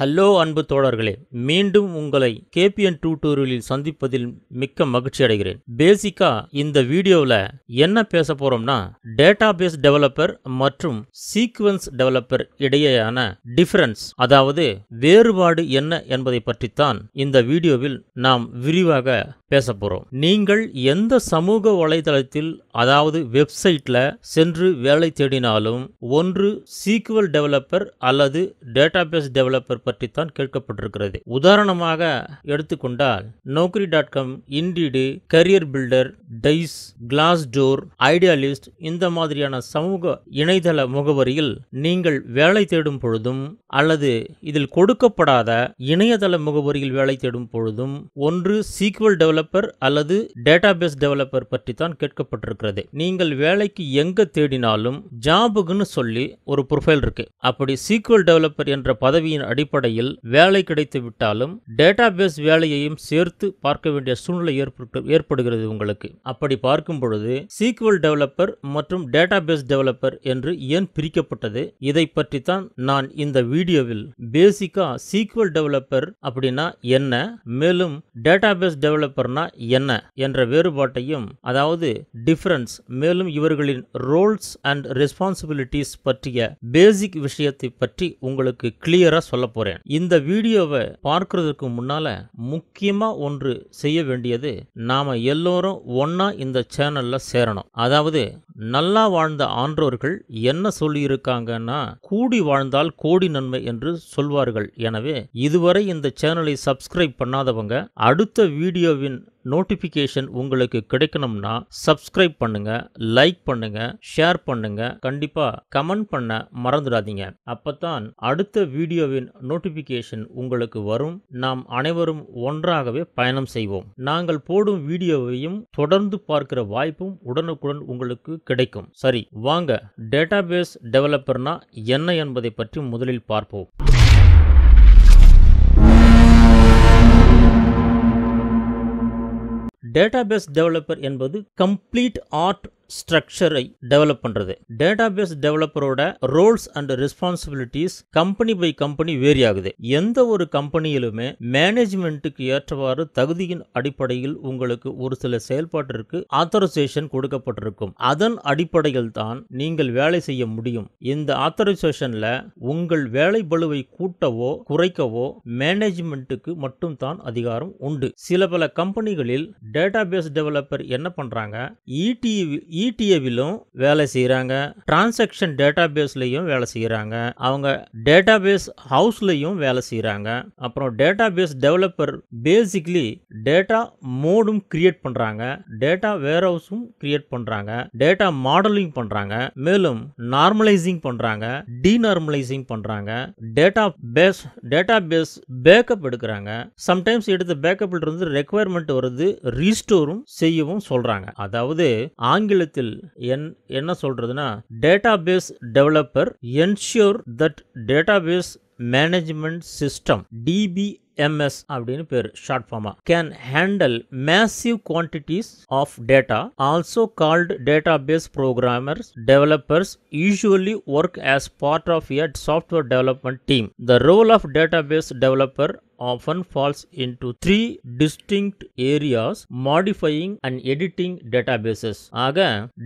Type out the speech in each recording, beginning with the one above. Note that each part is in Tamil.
ஹலோ அன்பு தோழர்களே, மீண்டும் உங்களை கேபிஎன் டியூட்டோரியலில் சந்திப்பதில் மிக்க மகிழ்ச்சி அடைகிறேன். பேசிக்கா இந்த வீடியோவில் என்ன பேச போறோம்னா, டேட்டாபேஸ் டெவலப்பர் மற்றும் சீக்வென்ஸ் டெவலப்பர் இடையேயான டிஃபரன்ஸ், அதாவது வேறுபாடு என்ன என்பதை பற்றித்தான் இந்த வீடியோவில் நாம் விரிவாக பேச போறோம். நீங்கள் எந்த சமூக வலைதளத்தில், அதாவது வெப்சைட்ல சென்று வேலை தேடினாலும் ஒன்று சீக்வெல் டெவலப்பர் அல்லது டேட்டாபேஸ் டெவலப்பர் பற்றித்தான் கேட்கப்பட்டிருக்கிறது. உதாரணமாக எடுத்துக்கொண்டால் naukri.com, Indeed, career builder, Dice, Glassdoor, Idealist இந்த மாதிரியான சமூக இணையதள முகவரியில் நீங்கள் வேலை தேடும் பொழுதும் அல்லது இதில் கொடுக்கப்படாத இணையதள முகவரியில் வேலை தேடும் பொழுதும் ஒன்று சீக்வெல் டெவலப்பர் அல்லது டேட்டாபேஸ் டெவலப்பர் பற்றி தான் கேட்கப்பட்டிருக்கிறது. நீங்கள் வேலைக்கு எங்க தேடினாலும் ஜாபுக்குன்னு சொல்லி ஒரு ப்ரொஃபைல் இருக்கு. அப்படி சீக்வெல் டெவலப்பர் என்ற பதவியின் அடிப்படையில் வேலை கிடைத்து விட்டாலும் டேட்டாபேஸ் வேலையையும் சேர்த்து பார்க்க வேண்டிய சூழ்நிலை ஏற்படுகிறது உங்களுக்கு. அப்படி பார்க்கும் பொழுது சீக்வெல் டெவலப்பர் மற்றும் டேட்டாபேஸ் டெவலப்பர் என்று ஏன் பிரிக்கப்பட்டது, இதை பற்றி தான் நான் இந்த வீடியோவில் பேசிக்கா சீக்வெல் டெவலப்பர் அப்படின்னா என்ன, மேலும் டேட்டாபேஸ் டெவலப்பர்னா என்ன என்ற வேறுபாட்டையும், அதாவது டிஃபரன்ஸ், மேலும் இவர்களின் ரோல்ஸ் அண்ட் ரெஸ்பான்சிபிலிட்டிஸ் பற்றிய பேசிக் விஷயத்தை பற்றி உங்களுக்கு கிளியரா சொல்ல போறேன். இந்த வீடியோவை பார்க்கிறதுக்கு முன்னால முக்கியமா ஒன்று செய்ய வேண்டியது, நாம எல்லோரும் ஒன்னா இந்த சேனல்ல சேரணும். அதாவது நல்லா வாழ்ந்த ஆன்றோர்கள் என்ன சொல்லி இருக்காங்கன்னா, கூடி வாழ்ந்தால் கோடி நன்மை என்று சொல்வார்கள். எனவே இதுவரை இந்த சேனலை சப்ஸ்கிரைப் பண்ணாதவங்க அடுத்த வீடியோவின் நோட்டிபிகேஷன் உங்களுக்கு கிடைக்கணும்னா சப்ஸ்கிரைப் பண்ணுங்க, லைக் பண்ணுங்க, ஷேர் பண்ணுங்க, கண்டிப்பா கமெண்ட் பண்ண மறந்துடாதீங்க. அப்பதான் அடுத்த வீடியோவின் நோட்டிபிகேஷன் உங்களுக்கு வரும். நாம் அனைவரும் ஒன்றாகவே பயணம் செய்வோம். நாங்கள் போடும் வீடியோவையும் தொடர்ந்து பார்க்கிற வாய்ப்பும் உடனுக்குடன் உங்களுக்கு கிடைக்கும். சரி, வாங்க டேட்டாபேஸ் டெவலப்பர்னா என்ன என்பதை பற்றி முதலில் பார்ப்போம். டேட்டாபேஸ் டெவலப்பர் என்பது கம்ப்ளீட் ஆர்ட் ஸ்ட்ரக்சரை டெவலப் பண்றது. டேட்டாபேஸ் டெவலப்பரோட roles and responsibilities company by company vary ஆகுது. எந்த ஒரு கம்பெனியிலுமே மேனேஜ்மெண்ட்டுக்கு ஏற்றவாறு தகுதியின் அடிப்படையில் உங்களுக்கு ஒரு சில செயல்பாட்டிற்கு ஆத்தரைசேஷன் கொடுக்கப்பட்டிருக்கும். அதன் அடிப்படையில் தான் நீங்கள் வேலை செய்ய முடியும். இந்த ஆத்தரைசேஷன்ல உங்கள் வேலை பளுவை கூட்டவோ குறைக்கவோ மேனேஜ்மெண்ட்டுக்கு மட்டும் தான் அதிகாரம் உண்டு. சில பல கம்பெனிகளில் டேட்டாபேஸ் டெவலப்பர் என்ன பண்றாங்க, ETAவிலும் வேலை செய்யறாங்க, டிரான்சாக்ஷன் டேட்டாபேஸ்லயும் வேலை செய்யறாங்க, அவங்க டேட்டாபேஸ் ஹவுஸ்லயும் வேலை செய்யறாங்க. அப்புறம் டேட்டாபேஸ் டெவலப்பர் பேசிக்கலி டேட்டா மோடும் கிரியேட் பண்றாங்க, டேட்டா வேர்ஹவுஸும் கிரியேட் பண்றாங்க, டேட்டா மாடலிங் பண்றாங்க, மேலும் நார்மலைசிங் பண்றாங்க, டீநார்மலைசிங் பண்றாங்க, டேட்டாபேஸ் பேக்கப் எடுக்கிறாங்க, சம்டைம்ஸ் எடுத்த பேக்கப்ல இருந்து ரெக்குவயர்மெண்ட் வருது, ரீஸ்டோரும் செய்யவும் சொல்றாங்க. அதாவது ஆங்கிலத்தில் என்ன சொல்றதுன்னா, database developer ensure that database management system DBMS அப்படின்னு பேர், ஷார்ட் ஃபார்மா, can handle massive quantities of data, also called database programmers. Developers usually work as part of a software development team. The role of database developer often falls into 3 distinct areas: modifying and editing databases. ஆக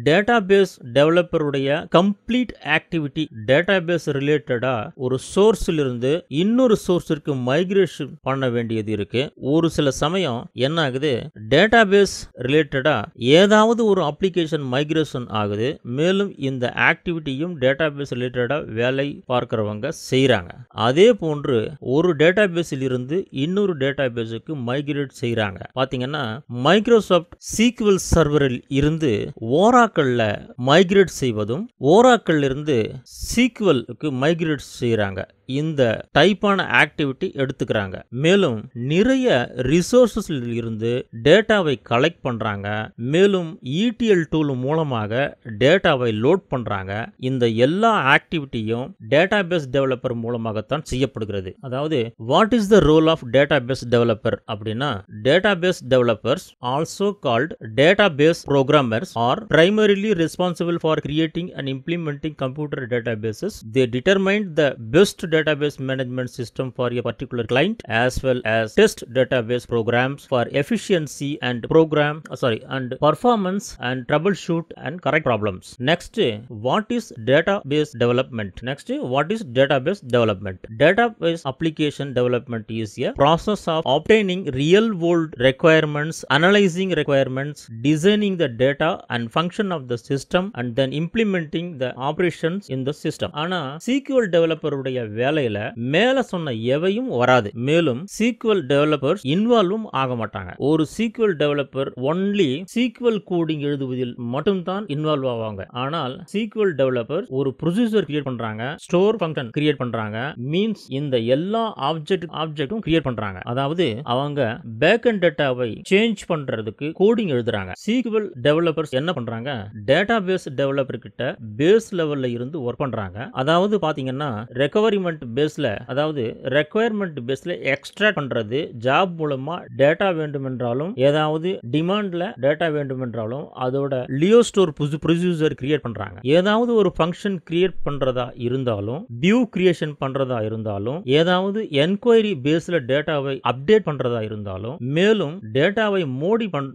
டேட்டாபேஸ் டெவலப்பருடைய கம்ப்ளீட் ஆக்டிவிட்டி டேட்டாபேஸ் ரிலேட்டடா ஒரு சோர்ஸ்ல இருந்து இன்னொரு சோர்ஸிற்கு மைக்ரேஷன் பண்ண வேண்டியது இருக்கு. ஒரு சில சமயம் என்ன ஆகுது, டேட்டாபேஸ் ரிலேட்டடா ஏதாவது ஒரு அப்ளிகேஷன் மைக்ரேஷன் ஆகுது. மேலும் இந்த ஆக்டிவிட்டியும் டேட்டாபேஸ் ரிலேட்டடா வேலை பார்க்கிறவங்க செய்யறாங்க. அதே போன்று ஒரு டேட்டாபேஸில் இருந்து இன்னொரு டேட்டாபேஸுக்கு மைக்ரேட் செய்றாங்க. பாத்தீங்கன்னா மைக்ரோசாஃப்ட் SQL சர்வரில் இருந்து ஓராக்கல்ல மைக்ரேட் செய்வதும் ஓராக்கல்ல இருந்து SQLக்கு மைக்ரேட் செய்றாங்க. இந்த டைப்பான ஆக்டிவிட்டி எடுத்துக்கிறாங்க. மேலும் நிறைய ரிசோர்ஸஸ்ல இருந்து டேட்டாவை கலெக்ட் பண்றாங்க, மேலும் ETL டூல் மூலமாக டேட்டாவை லோட் பண்றாங்க. இந்த எல்லா ஆக்டிவிட்டியும் டேட்டாபேஸ் டெவலப்பர் மூலமாகத்தான் செய்யப்படுகிறது. அதாவது what is the role role of database developer அப்படின்னா database developers also called database programmers are primarily responsible for creating and implementing computer databases. They determined the best database management system for a particular client as well as test database programs for efficiency and performance and troubleshoot and correct problems. Next, what is database development? Database application development is a process of obtaining real-world requirements, analyzing requirements, designing the data and function of the system, and then implementing the operations in the system. ஆனா SQL developer உடைய வேலையில மேல சொன்ன எவையும் வராது. மேலும் SQL developers இன்வால்வும் ஆக மாட்டாங்க. ஒரு SQL developer only SQL coding எழுதுவதில் மட்டும்தான் இன்வால்வ் ஆவாங்க. ஆனால் SQL developers ஒரு ப்ரொசீஜர் கிரியேட் பண்றாங்க, ஸ்டோர் ஃபங்க்ஷன் கிரியேட் பண்றாங்க, மீன்ஸ் இந்த எல்லா ஆப்ஜெக்ட்டும் கிரியேட் பண்றாங்க. அதாவது அவங்க பேக் எண்ட் டேட்டாவை சேஞ்ச் பண்றதுக்கு கோடிங் எழுதுறாங்க. SQL டெவலப்பர்ஸ் என்ன பண்றாங்க? டேட்டாபேஸ் டெவலப்பர் கிட்ட பேஸ் லெவல்ல இருந்து வர்க் பண்றாங்க. அதாவது பாத்தீங்கன்னா ரெக்கவரிமெண்ட் பேஸ்ல, அதாவது ரெக்வயர்மெண்ட் பேஸ்ல எக்ஸ்ட்ராக்ட் பண்றது, ஜாப் மூலமா டேட்டா வேண்டும் என்றாலும் ஏதாவது டிமாண்ட்ல டேட்டா வேண்டும் என்றாலும் அதோட லியோ ஸ்டோர் ப்ரொசீஜர் கிரியேட் பண்றாங்க. ஏதாவது ஒரு ஃபங்க்ஷன் கிரியேட் பண்றதா இருந்தாலும், வியூ கிரியேஷன் பண்றதா இருந்தாலும், ஏதாவது என்கொயரி பேஸ்ல டேட்டாவை அப்டேட் பண்றதா இருந்தாலும், மேலும் டேட்டாவை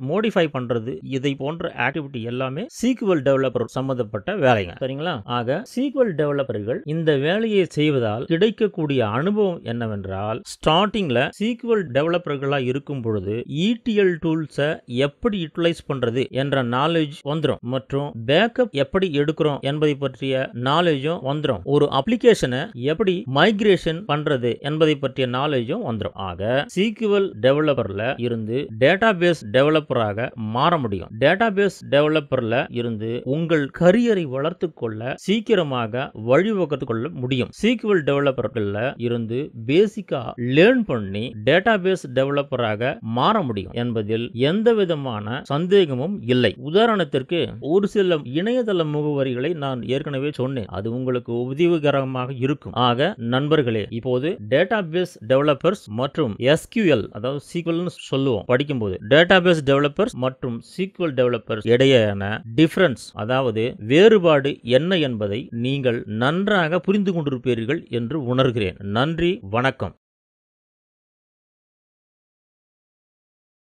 மோடிஃபை பண்றது, இதை போன்ற ஆக்டிவிட்டி எல்லாமே SQL டெவலப்பர் சம்பந்தப்பட்ட வேலைங்க. சரிங்களா? ஆக SQL டெவலப்பர்கள் இந்த வேலையை செய்வதால் கிடைக்கக்கூடிய அனுபவம் என்னவென்றால், ஸ்டார்டிங்ல SQL டெவலப்பர்களா இருக்கும் பொழுது ETL டூல்ஸ எப்படி யூட்டிலைஸ் பண்றது என்ற நாலேஜ் வந்துடும், மற்றும் பேக்கப் எப்படி எடுக்கிறோம் என்பதை பற்றிய நாலேஜும் வந்துடும். ஒரு அப்ளிகேஷனை எப்படி மைக்ரேஷன் பண்றது என்பதை பற்றிய நாலேஜும் வந்துடும். ஆக SQL டெவலப்பர்ல இருந்து டேட்டாபேஸ் டெவலப்பராக மாற முடியும். டேட்டாபேஸ் டெவலப்பர்ல இருந்து உங்கள் கரியரை வளர்த்துக் கொள்ள சீக்கிரமாக வழிவகுத்து கொள்ள முடியும். SQL டெவலப்பர்ல இருந்து பேசிக்கா லேர்ன் பண்ணி டேட்டாபேஸ் டெவலப்பராக மாற முடியும் என்பதில் எந்த விதமான சந்தேகமும் இல்லை. உதாரணத்திற்கு, ஒரு சில இணையதள முகவரிகளை நான் ஏற்கனவே சொன்னேன், அது உங்களுக்கு உதவிகரமாக இருக்கும். ஆக நண்பர்களே, இப்போது டேட்டாபேஸ் டெவலப்பர்ஸ் மற்றும் SQL, அதாவது SQL னு சொல்லுவோம் படிக்கும்போது, டேட்டாபேஸ் டெவலப்பர்ஸ் மற்றும் SQL டெவலப்பர்ஸ் இடையேயான டிஃபரன்ஸ், அதாவது வேறுபாடு என்ன என்பதை நீங்கள் நன்றாக புரிந்து கொண்டிருப்பீர்கள் என்று உணர்கிறேன். நன்றி, வணக்கம்.